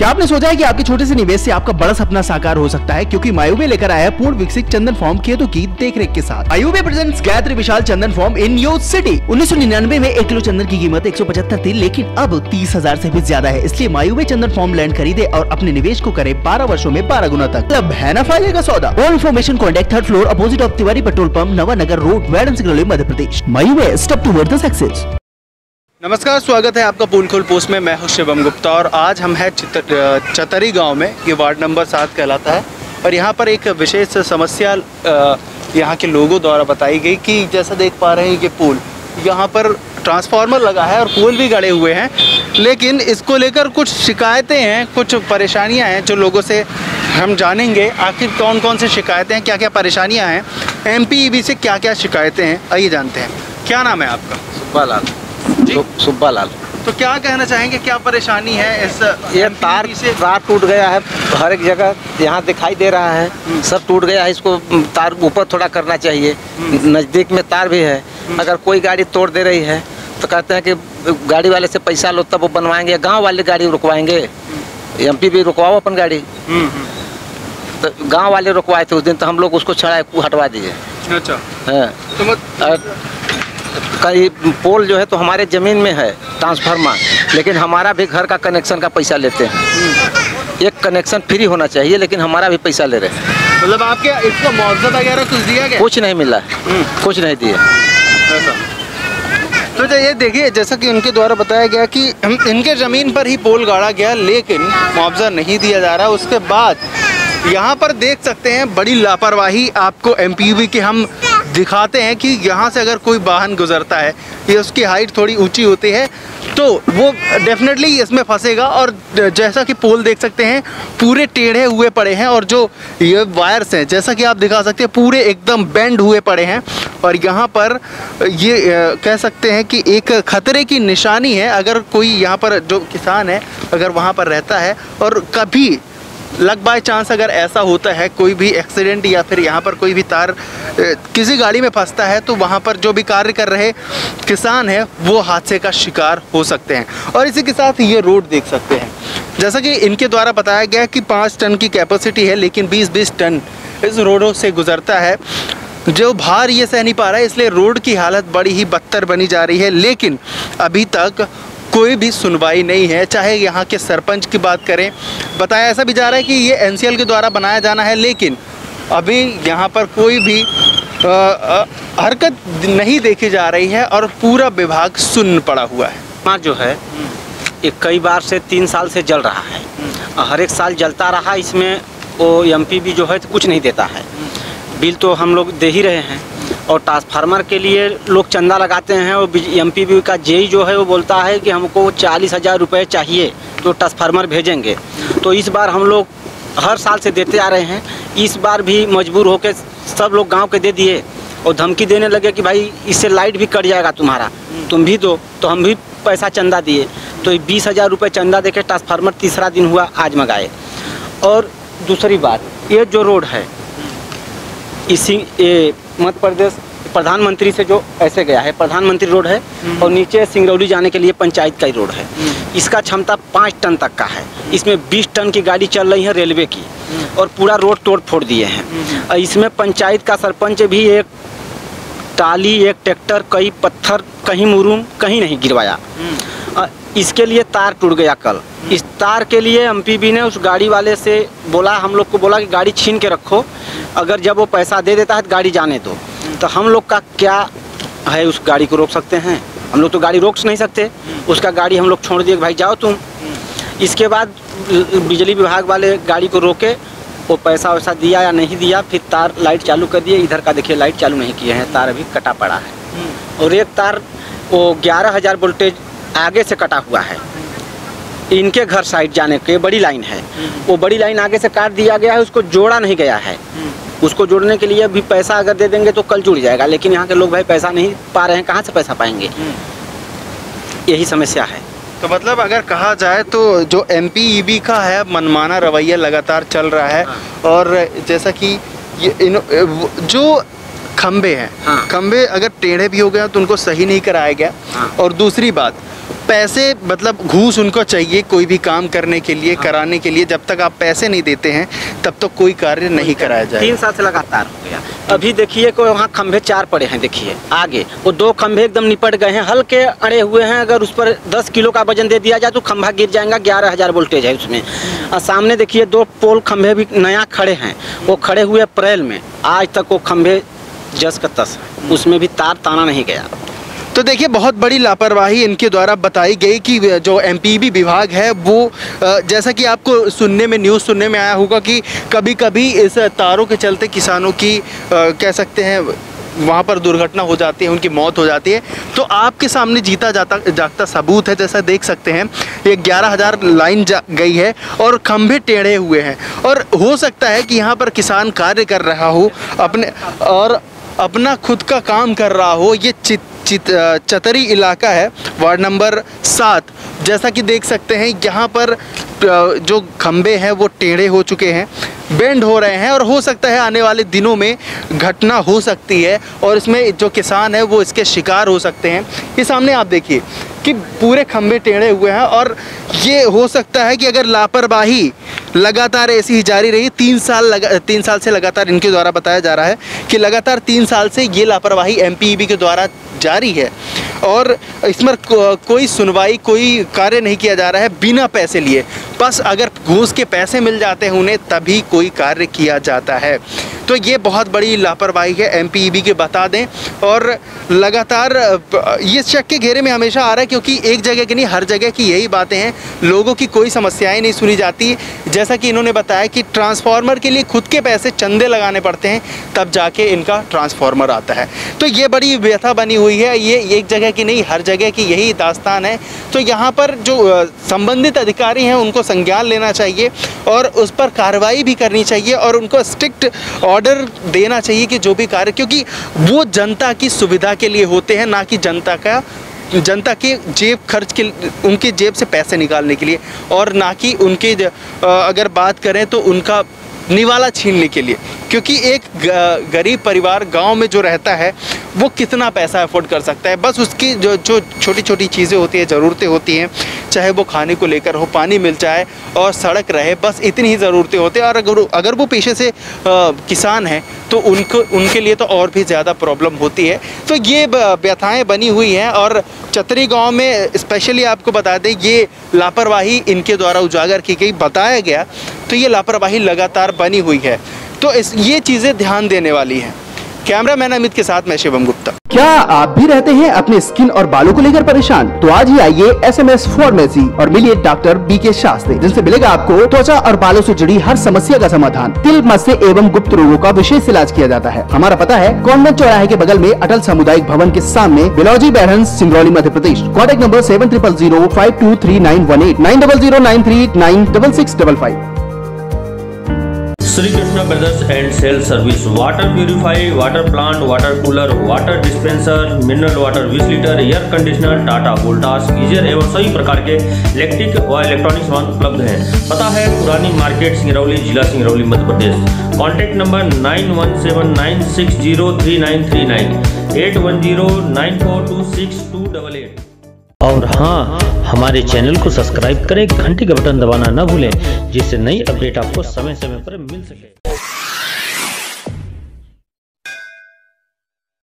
क्या आपने सोचा है कि आपके छोटे से निवेश से आपका बड़ा सपना साकार हो सकता है? क्योंकि मायूबे लेकर आया है पूर्ण विकसित चंदन फॉर्म खेतों की देखरेख के साथ। मायूबे presents Gayatri Vishal Chandan form in your city. 1999 में 1 किलो चंदन की कीमत 175 थी, लेकिन अब 30,000 से भी ज्यादा है। इसलिए मायूबे चंदन फॉर्म लैंड खरीदे और अपने निवेश को करे 12 वर्षों में 12 गुना तक। मतलब है ना फायदे का सौदा। और information contact 3rd floor opposite of Tiwari petrol pump, Navanagar road, मैडम सिंगरौली, मध्य प्रदेश। मायूबे स्टेप टुवर्ड्स द सक्सेस। नमस्कार, स्वागत है आपका पोलखोल पोस्ट में। मैं हूँ शिवम गुप्ता और आज हम हैं चतरी गांव में। ये वार्ड नंबर 7 कहलाता है और यहाँ पर एक विशेष समस्या यहाँ के लोगों द्वारा बताई गई कि जैसा देख पा रहे हैं कि पुल यहाँ पर ट्रांसफार्मर लगा है और पोल भी गड़े हुए हैं, लेकिन इसको लेकर कुछ शिकायतें हैं, कुछ परेशानियाँ हैं जो लोगों से हम जानेंगे। आखिर कौन कौन सी शिकायतें हैं, क्या क्या परेशानियाँ हैं, MPEB से क्या क्या शिकायतें हैं, आइए जानते हैं। क्या नाम है आपका? सुब्बा लाल। सुब्बा लाल। तो क्या कहना चाहेंगे, क्या परेशानी है इस तार टूट गया है हर एक जगह, यहाँ दिखाई दे रहा है सब टूट गया है। इसको तार ऊपर थोड़ा करना चाहिए, नज़दीक में तार भी है। अगर कोई गाड़ी तोड़ दे रही है तो कहते हैं कि गाड़ी वाले से पैसा लो तब वो बनवाएंगे, गांव वाले गाड़ी रुकवाएंगे। MPB रुकवाओ अपन गाड़ी, तो गाँव वाले रुकवाए थे उस दिन, तो हम लोग उसको छड़ा हटवा दिए। अच्छा है। कई पोल जो है तो हमारे ज़मीन में है ट्रांसफार्मर, लेकिन हमारा भी घर का कनेक्शन का पैसा लेते हैं। एक कनेक्शन फ्री होना चाहिए, लेकिन हमारा भी पैसा ले रहे हैं। मतलब आपके इसको मुआवजा वगैरह कुछ दिया गया? कुछ नहीं मिला, कुछ नहीं दिए। तो ये देखिए, जैसा कि उनके द्वारा बताया गया कि इनके ज़मीन पर ही पोल गाड़ा गया, लेकिन मुआवजा नहीं दिया जा रहा। उसके बाद यहाँ पर देख सकते हैं बड़ी लापरवाही। आपको MPUV के हम दिखाते हैं कि यहाँ से अगर कोई वाहन गुजरता है, ये उसकी हाइट थोड़ी ऊंची होती है, तो वो डेफिनेटली इसमें फंसेगा। और जैसा कि पोल देख सकते हैं पूरे टेढ़े हुए पड़े हैं, और जो ये वायर्स हैं जैसा कि आप दिखा सकते हैं पूरे एकदम बेंड हुए पड़े हैं। और यहाँ पर ये कह सकते हैं कि एक खतरे की निशानी है। अगर कोई यहाँ पर जो किसान है अगर वहाँ पर रहता है और कभी लग बाय चांस अगर ऐसा होता है कोई भी एक्सीडेंट या फिर यहाँ पर कोई भी तार किसी गाड़ी में फंसता है, तो वहाँ पर जो भी कार्य कर रहे किसान है वो हादसे का शिकार हो सकते हैं। और इसी के साथ ये रोड देख सकते हैं, जैसा कि इनके द्वारा बताया गया कि 5 टन की कैपेसिटी है, लेकिन 20-20 टन इस रोडों से गुजरता है। जो भार ये सह नहीं पा रहा है, इसलिए रोड की हालत बड़ी ही बदतर बनी जा रही है। लेकिन अभी तक कोई भी सुनवाई नहीं है, चाहे यहाँ के सरपंच की बात करें। बताया ऐसा भी जा रहा है कि ये NCL के द्वारा बनाया जाना है, लेकिन अभी यहाँ पर कोई भी हरकत नहीं देखी जा रही है और पूरा विभाग सुन्न पड़ा हुआ है। माँ जो है एक कई बार से 3 साल से जल रहा है, हर एक साल जलता रहा। इसमें वो MPB जो है तो कुछ नहीं देता है, बिल तो हम लोग दे ही रहे हैं। और ट्रांसफार्मर के लिए लोग चंदा लगाते हैं और MPB का जेई जो है वो बोलता है कि हमको 40,000 रुपये चाहिए तो ट्रांसफार्मर भेजेंगे। तो इस बार हम लोग हर साल से देते आ रहे हैं, इस बार भी मजबूर होकर सब लोग गांव के दे दिए और धमकी देने लगे कि भाई इससे लाइट भी कट जाएगा तुम्हारा, तुम भी दो। तो हम भी पैसा चंदा दिए, तो 20,000 रुपये चंदा देकर ट्रांसफार्मर तीसरा दिन हुआ आज मंगाए। और दूसरी बात, ये जो रोड है इसी मध्य प्रदेश प्रधानमंत्री से जो ऐसे गया है, प्रधानमंत्री रोड है, और नीचे सिंगरौली जाने के लिए पंचायत का ही रोड है। इसका क्षमता 5 टन तक का है, इसमें 20 टन की गाड़ी चल रही है रेलवे की, और पूरा रोड तोड़ फोड़ दिए हैं। और इसमें पंचायत का सरपंच भी एक टाली, एक ट्रैक्टर, कई पत्थर, कहीं मुरूम, कहीं नहीं गिरवाया। इसके लिए तार टूट गया कल। इस तार के लिए MPB ने उस गाड़ी वाले से बोला, हम लोग को बोला कि गाड़ी छीन के रखो, अगर जब वो पैसा दे देता है तो गाड़ी जाने दो। तो हम लोग का क्या है, उस गाड़ी को रोक सकते हैं? हम लोग तो गाड़ी रोक नहीं सकते, उसका गाड़ी हम लोग छोड़ दिए, भाई जाओ तुम। इसके बाद बिजली विभाग वाले गाड़ी को रोके, वो पैसा वैसा दिया या नहीं दिया, फिर तार लाइट चालू कर दिए। इधर का देखिए लाइट चालू नहीं किए हैं, तार अभी कटा पड़ा है। और एक तार वो 11,000 वोल्टेज आगे से कटा हुआ है, इनके घर साइड जाने के बड़ी लाइन है, वो बड़ी लाइन आगे से काट दिया गया है, उसको जोड़ा नहीं गया है। उसको जोड़ने के लिए भी पैसा अगर दे देंगे तो कल जुड़ जाएगा, लेकिन यहाँ के लोग भाई पैसा नहीं पा रहे हैं, कहाँ से पैसा पाएंगे? यही समस्या है। तो मतलब अगर कहा जाए तो जो MPEB का है मनमाना रवैया लगातार चल रहा है। और जैसा कि जो खम्भे हैं, खम्भे अगर टेढ़े भी हो गए तो उनको सही नहीं कराया गया। और दूसरी बात, पैसे मतलब घूस उनको चाहिए कोई भी काम करने के लिए, कराने के लिए। जब तक आप पैसे नहीं देते हैं तब तक कोई कार्य नहीं कराया जाए। 3 साल से लगातार हो गया। अभी देखिए कोई वहाँ खंभे 4 पड़े हैं, देखिए आगे वो 2 खंभे एकदम निपट गए हैं, हल्के अड़े हुए हैं। अगर उस पर 10 किलो का वजन दे दिया जाए तो खंभा गिर जाएगा। 11,000 वोल्टेज है उसमें। और सामने देखिए 2 पोल खंभे भी नया खड़े हैं, वो खड़े हुए अप्रैल में, आज तक वो खंभे जस का तस, उसमें भी तार ताना नहीं गया। तो देखिए बहुत बड़ी लापरवाही इनके द्वारा बताई गई कि जो एमपीबी विभाग है वो, जैसा कि आपको सुनने में न्यूज़ सुनने में आया होगा कि कभी कभी इस तारों के चलते किसानों की कह सकते हैं वहाँ पर दुर्घटना हो जाती है, उनकी मौत हो जाती है। तो आपके सामने जीता जाता जागता सबूत है, जैसा देख सकते हैं ये 11,000 लाइन गई है और खंभे टेढ़े हुए हैं। और हो सकता है कि यहाँ पर किसान कार्य कर रहा हो अपने और अपना खुद का काम कर रहा हो। ये चतरी इलाका है, वार्ड नंबर 7। जैसा कि देख सकते हैं यहाँ पर जो खंबे हैं वो टेढ़े हो चुके हैं, बेंड हो रहे हैं और हो सकता है आने वाले दिनों में घटना हो सकती है और इसमें जो किसान है वो इसके शिकार हो सकते हैं। ये सामने आप देखिए कि पूरे खंबे टेढ़े हुए हैं और ये हो सकता है कि अगर लापरवाही लगातार ऐसी ही जारी रही, 3 साल से लगातार इनके द्वारा बताया जा रहा है कि लगातार 3 साल से ये लापरवाही एमपीईबी के द्वारा जारी है और इसमें कोई सुनवाई कोई कार्य नहीं किया जा रहा है बिना पैसे लिए। बस अगर घूस के पैसे मिल जाते हैं उन्हें तभी कोई कार्य किया जाता है। तो ये बहुत बड़ी लापरवाही है एमपीईबी के, बता दें। और लगातार ये शक के घेरे में हमेशा आ रहा है क्योंकि एक जगह की नहीं हर जगह की यही बातें हैं, लोगों की कोई समस्याएं नहीं सुनी जाती। जैसा कि इन्होंने बताया कि ट्रांसफार्मर के लिए खुद के पैसे चंदे लगाने पड़ते हैं तब जाके इनका ट्रांसफार्मर आता है। तो ये बड़ी व्यथा बनी हुई है, ये एक जगह की नहीं हर जगह की यही दास्तान है। तो यहाँ पर जो संबंधित अधिकारी हैं उनको संज्ञान लेना चाहिए और उस पर कार्रवाई भी करनी चाहिए और उनको स्ट्रिक्ट ऑर्डर देना चाहिए कि जो भी कार्य, क्योंकि वो जनता की सुविधा के लिए होते हैं ना कि जनता के जेब खर्च के, उनके जेब से पैसे निकालने के लिए और ना कि उनके अगर बात करें तो उनका निवाला छीनने के लिए। क्योंकि एक गरीब परिवार गांव में जो रहता है वो कितना पैसा अफोर्ड कर सकता है, बस उसकी जो छोटी छोटी चीज़ें होती है, ज़रूरतें होती हैं, चाहे वो खाने को लेकर हो, पानी मिल जाए और सड़क रहे, बस इतनी ही ज़रूरतें होती हैं। और अगर वो पेशे से किसान हैं तो उनके लिए तो और भी ज़्यादा प्रॉब्लम होती है। तो ये व्यथाएँ बनी हुई हैं और चतरी गाँव में स्पेशली आपको बता दें ये लापरवाही इनके द्वारा उजागर की गई, बताया गया। तो ये लापरवाही लगातार बनी हुई है, तो ये चीज़ें ध्यान देने वाली हैं। कैमरामैन अमित के साथ मैं शिवम गुप्ता। क्या आप भी रहते हैं अपने स्किन और बालों को लेकर परेशान? तो आज ही आइए SMS फार्मेसी और मिलिए डॉक्टर BK शास्त्री, जिनसे मिलेगा आपको त्वचा और बालों से जुड़ी हर समस्या का समाधान। तिल मस्से एवं गुप्त रोगों का विशेष इलाज किया जाता है। हमारा पता है कॉन्वेंट चौराहे के बगल में अटल सामुदायिक भवन के सामने, Bilaunji Bairan, Singrauli, Madhya Pradesh. Contact number 7300523918, 9009399665। Shri Krishna brothers and sales service water purify, water plant, water cooler, water dispenser, mineral water 20 litre, air conditioner, Tata Voltas, geyser एवं सभी प्रकार के इलेक्ट्रिक व इलेक्ट्रॉनिक सामान उपलब्ध हैं। पता है पुरानी मार्केट, सिंगरौली, जिला सिंगरौली, मध्य प्रदेश। Contact number 9179603939, 8109426288। और हाँ, हमारे चैनल को सब्सक्राइब करें, घंटी का बटन दबाना न भूलें, जिससे नई अपडेट आपको समय समय पर मिल सके।